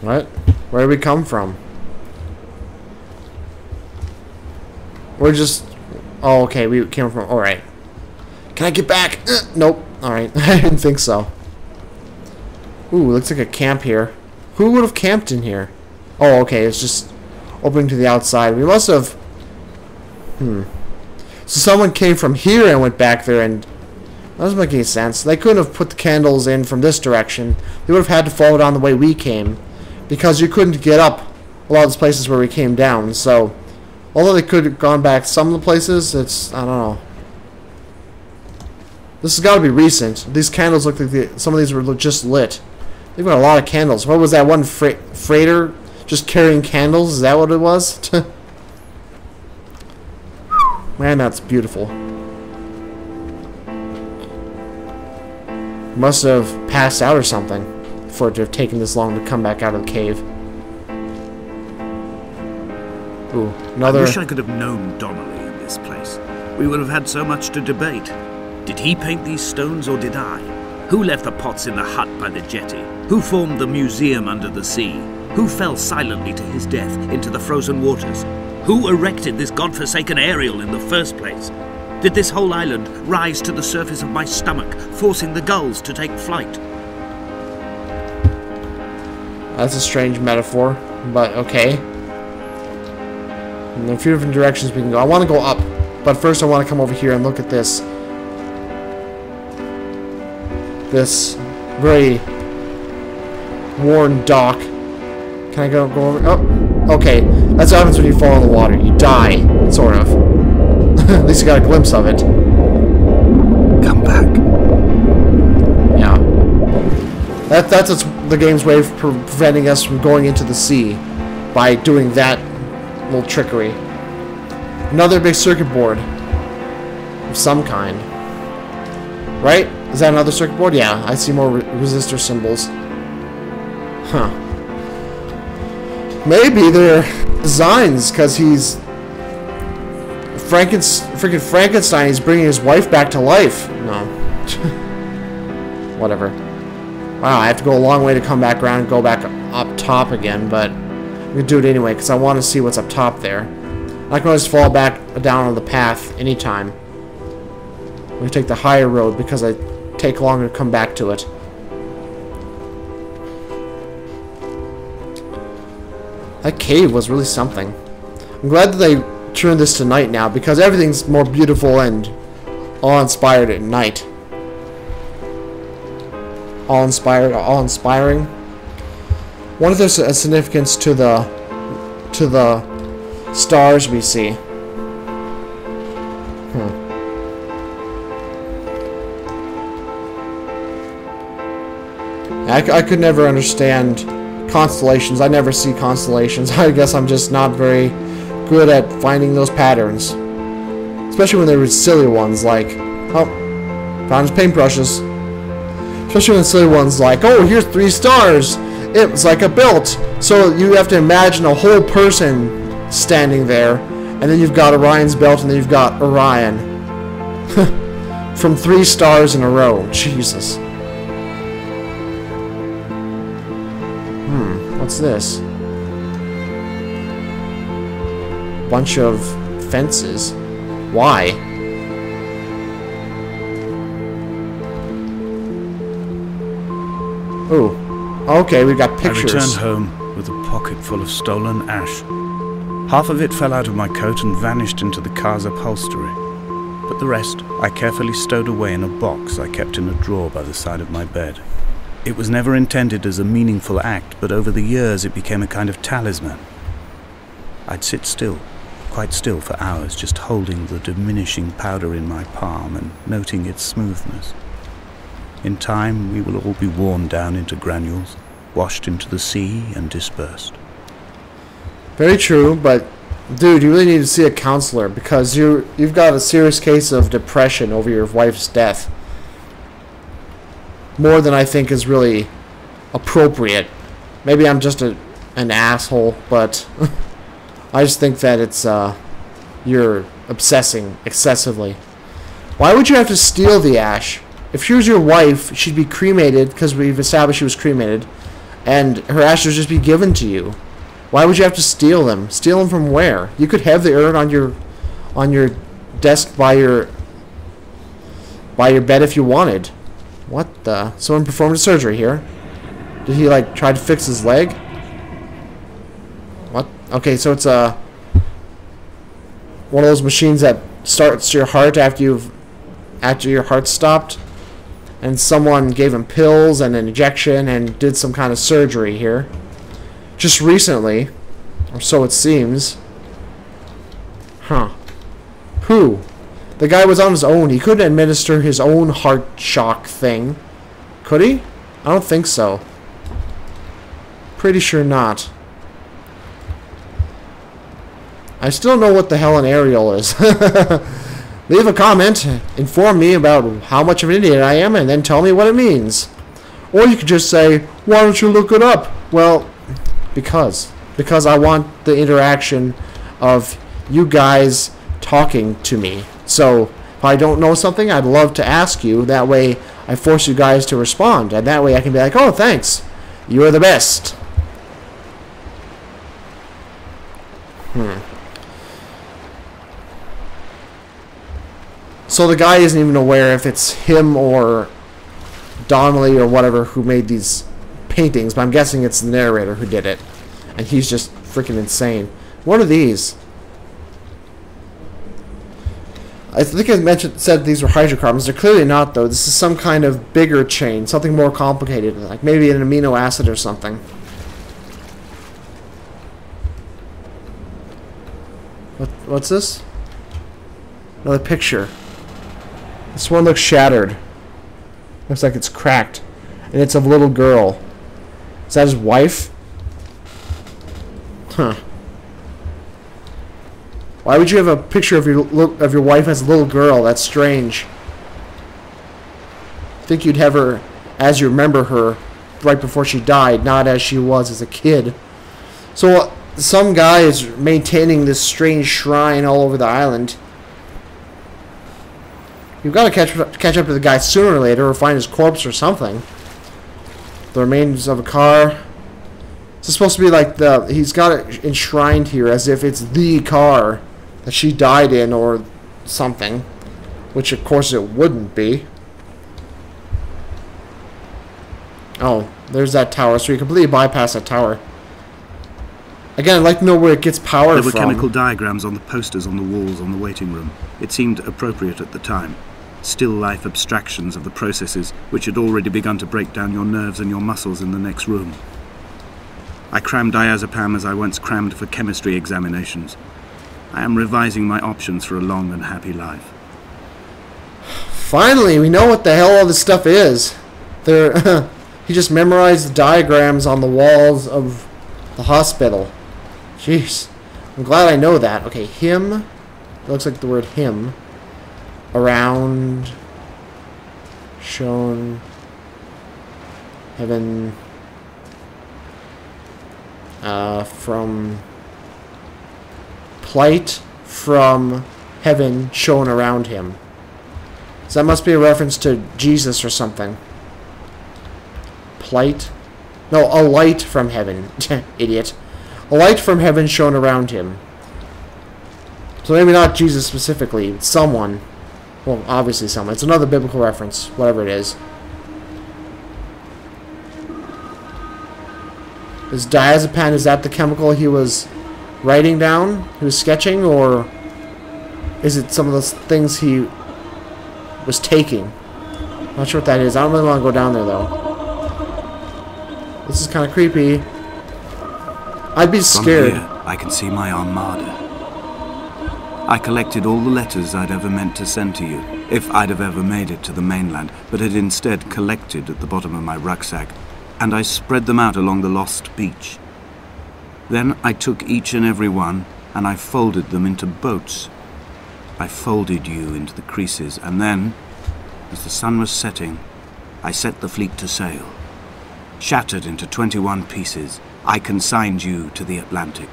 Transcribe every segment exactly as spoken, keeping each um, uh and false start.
What? Where did we come from? We're just... Oh, okay, we came from... Alright. Can I get back? Uh, nope. Alright, I didn't think so. Ooh, looks like a camp here. Who would have camped in here? Oh, okay, it's just opening to the outside. We must have... Hmm. So someone came from here and went back there and... That doesn't make any sense. They couldn't have put the candles in from this direction. They would have had to follow down the way we came. Because you couldn't get up a lot of those places where we came down, so... Although they could have gone back some of the places, it's... I don't know. This has got to be recent. These candles look like the, some of these were just lit. They've got a lot of candles. What was that one fre freighter just carrying candles? Is that what it was? Man, that's beautiful. Must have passed out or something for it to have taken this long to come back out of the cave. Ooh, another... I wish I could have known Donnelly in this place. We would have had so much to debate. Did he paint these stones or did I? Who left the pots in the hut by the jetty? Who formed the museum under the sea? Who fell silently to his death into the frozen waters? Who erected this godforsaken aerial in the first place? Did this whole island rise to the surface of my stomach, forcing the gulls to take flight? That's a strange metaphor, but okay. And there are a few different directions we can go. I want to go up, but first I want to come over here and look at this. This very worn dock. Can I go, go over? Oh, okay. That's what happens when you fall in the water. You die, sort of. At least you got a glimpse of it. Come back. Yeah. That, that's what's the game's way of pre preventing us from going into the sea. By doing that little trickery. Another big circuit board. Of some kind. Right? Is that another circuit board? Yeah, I see more re resistor symbols. Huh. Maybe they're designs, because he's... Frankenst freaking Frankenstein, he's bringing his wife back to life. No. Whatever. Wow, I have to go a long way to come back around and go back up top again, but... I'm gonna do it anyway, because I want to see what's up top there. I can always fall back down on the path anytime. I'm gonna take the higher road because I take longer to come back to it. That cave was really something. I'm glad that they turned this to night now because everything's more beautiful and awe-inspired at night. Awe-inspired, awe-inspiring. What if there's a significance to the to the stars we see? Hmm. I, I could never understand constellations. I never see constellations. I guess I'm just not very good at finding those patterns. Especially when they were silly ones like, oh, found his paintbrushes. Especially when silly ones like, oh, here's three stars. It was like a belt. So you have to imagine a whole person standing there. And then you've got Orion's belt and then you've got Orion. From three stars in a row. Jesus. What's this? Bunch of fences. Why? Ooh. Okay, we've got pictures. I returned home with a pocket full of stolen ash. Half of it fell out of my coat and vanished into the car's upholstery. But the rest I carefully stowed away in a box I kept in a drawer by the side of my bed. It was never intended as a meaningful act, but over the years it became a kind of talisman. I'd sit still, quite still for hours, just holding the diminishing powder in my palm and noting its smoothness. In time, we will all be worn down into granules, washed into the sea and dispersed. Very true, but dude, you really need to see a counselor because you, you've got a serious case of depression over your wife's death. More than I think is really appropriate. Maybe I'm just a, an asshole, but I just think that it's, uh, you're obsessing excessively. Why would you have to steal the ash? If she was your wife, she'd be cremated, because we've established she was cremated, and her ashes just be given to you. Why would you have to steal them? Steal them from where? You could have the urn on your on your desk by your by your bed if you wanted. What the? Someone performed surgery here. Did he like try to fix his leg? What? Okay, so it's a one of those machines that starts your heart after you've after your heart stopped. And someone gave him pills and an injection and did some kind of surgery here. Just recently, or so it seems. Huh. Who? The guy was on his own. He couldn't administer his own heart shock thing. Could he? I don't think so. Pretty sure not. I still don't know what the hell an aerial is. Leave a comment, inform me about how much of an idiot I am, and then tell me what it means. Or you could just say, why don't you look it up? Well, because. Because I want the interaction of you guys talking to me. So, if I don't know something, I'd love to ask you. That way, I force you guys to respond. And that way I can be like, oh, thanks. You are the best. Hmm. So the guy isn't even aware if it's him or Donnelly or whatever who made these paintings, but I'm guessing it's the narrator who did it. And he's just freaking insane. What are these? I think I mentioned said these were hydrocarbons. They're clearly not, though. This is some kind of bigger chain, something more complicated, like maybe an amino acid or something. What, what's this? Another picture. This one looks shattered. Looks like it's cracked. And it's of a little girl. Is that his wife? Huh. Why would you have a picture of your of your wife as a little girl? That's strange. I think you'd have her as you remember her right before she died, not as she was as a kid. So some guy is maintaining this strange shrine all over the island. You've got to catch, catch up to the guy sooner or later, or find his corpse or something. The remains of a car. This is supposed to be like the... He's got it enshrined here as if it's the car that she died in or something. Which, of course, it wouldn't be. Oh, there's that tower. So you completely bypass that tower. Again, I'd like to know where it gets power from. There were from. Chemical diagrams on the posters on the walls on the waiting room. It seemed appropriate at the time. Still life abstractions of the processes which had already begun to break down your nerves and your muscles in the next room. I crammed diazepam as I once crammed for chemistry examinations. I am revising my options for a long and happy life. Finally, we know what the hell all this stuff is. There, he just memorized the diagrams on the walls of the hospital. Jeez, I'm glad I know that. Okay, him. It looks like the word him. Around, shown, heaven, uh, from, plight, from, heaven, shown around him. So that must be a reference to Jesus or something. Plight? No, a light from heaven. Idiot. A light from heaven shone around him. So maybe not Jesus specifically, but someone. Well, obviously someone. It's another biblical reference, whatever it is. Is diazepam, is that the chemical he was writing down? He was sketching? Or is it some of those things he was taking? I'm not sure what that is. I don't really want to go down there, though. This is kind of creepy. I'd be scared. From here, I can see my armada. I collected all the letters I'd ever meant to send to you, if I'd have ever made it to the mainland, but had instead collected at the bottom of my rucksack, and I spread them out along the lost beach. Then I took each and every one, and I folded them into boats. I folded you into the creases, and then, as the sun was setting, I set the fleet to sail. Shattered into twenty-one pieces, I consigned you to the Atlantic.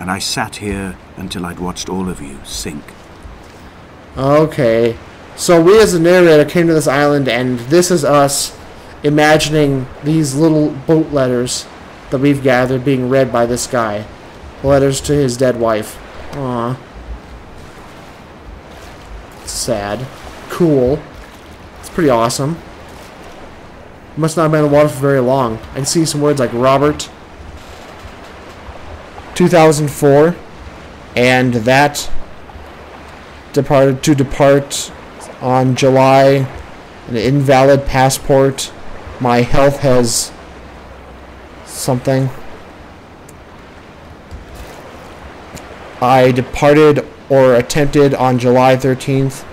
And I sat here until I'd watched all of you sink. Okay. So we as the narrator came to this island, and this is us imagining these little boat letters that we've gathered being read by this guy. Letters to his dead wife. Aww. Sad. Cool. It's pretty awesome. Must not have been in the water for very long. I can see some words like Robert, two thousand four, and that departed to depart on July. An invalid passport. My health has something. I departed or attempted on July thirteenth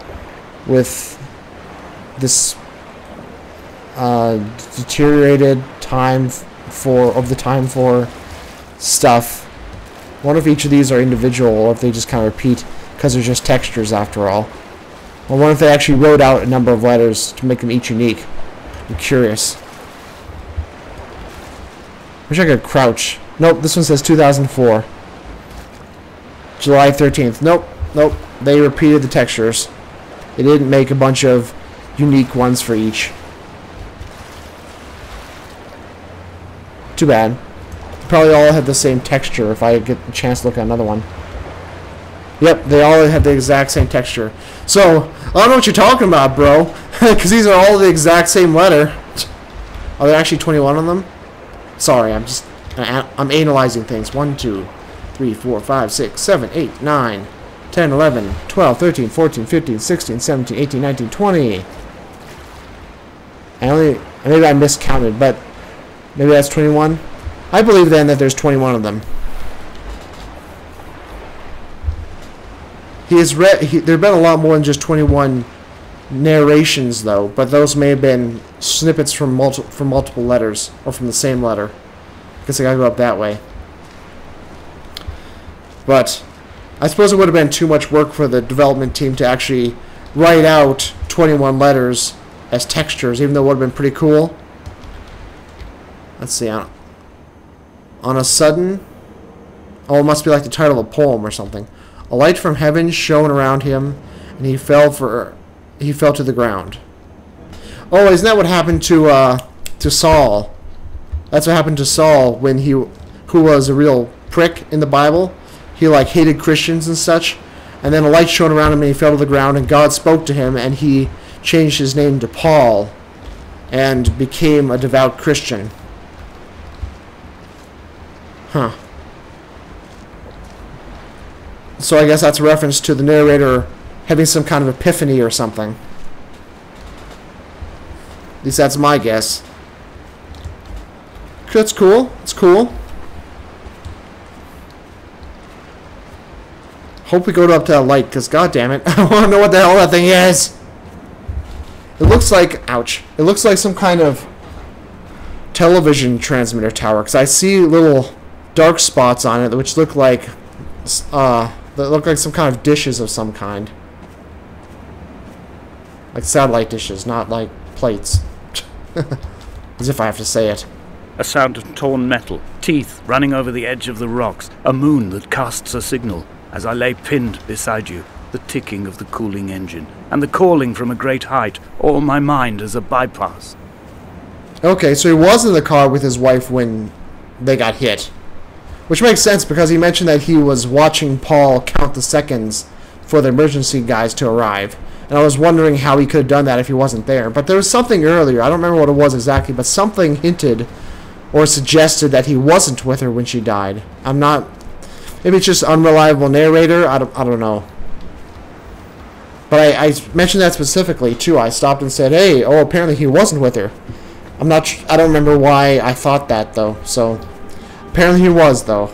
with this uh, deteriorated time for of the time for stuff. I wonder if each of these are individual or if they just kind of repeat because they're just textures after all. I wonder if they actually wrote out a number of letters to make them each unique. I'm curious. Wish I could crouch. Nope, this one says two thousand four. July thirteenth. Nope, nope. They repeated the textures. They didn't make a bunch of unique ones for each. Too bad. They probably all have the same texture if I get the chance to look at another one. Yep, they all have the exact same texture. So, I don't know what you're talking about, bro. Because these are all the exact same letter. Are there actually twenty-one of them? Sorry, I'm just... I'm analyzing things. one, two, three, four, five, six, seven, eight, nine, ten, eleven, twelve, thirteen, fourteen, fifteen, sixteen, seventeen, eighteen, nineteen, twenty. I only... Maybe I miscounted, but... Maybe that's twenty-one? I believe, then, that there's twenty-one of them. He has read, he, there have been a lot more than just twenty-one narrations, though, but those may have been snippets from, multi, from multiple letters, or from the same letter. I guess I gotta go up that way. But I suppose it would have been too much work for the development team to actually write out twenty-one letters as textures, even though it would have been pretty cool. Let's see. On, on a sudden... Oh, it must be like the title of a poem or something. A light from heaven shone around him, and he fell for he fell to the ground. Oh, isn't that what happened to uh, to Saul? That's what happened to Saul when he, who was a real prick in the Bible. He like hated Christians and such, and then a light shone around him, and he fell to the ground. And God spoke to him, and he changed his name to Paul, and became a devout Christian. Huh. So I guess that's a reference to the narrator having some kind of epiphany or something. At least that's my guess. That's cool. It's cool. Hope we go up to that light, because goddammit, I want to know what the hell that thing is. It looks like... Ouch. It looks like some kind of television transmitter tower, because I see little dark spots on it which look like... Uh... That look like some kind of dishes of some kind. Like satellite dishes, not like plates. As if I have to say it. A sound of torn metal, teeth running over the edge of the rocks, a moon that casts a signal. As I lay pinned beside you, the ticking of the cooling engine, and the calling from a great height, all my mind as a bypass. Okay, so he was in the car with his wife when they got hit. Which makes sense, because he mentioned that he was watching Paul count the seconds for the emergency guys to arrive. And I was wondering how he could have done that if he wasn't there. But there was something earlier, I don't remember what it was exactly, but something hinted or suggested that he wasn't with her when she died. I'm not... Maybe it's just unreliable narrator, I don't, I don't know. But I, I mentioned that specifically, too. I stopped and said, hey, oh, apparently he wasn't with her. I'm not... I don't remember why I thought that, though, so... Apparently he was, though.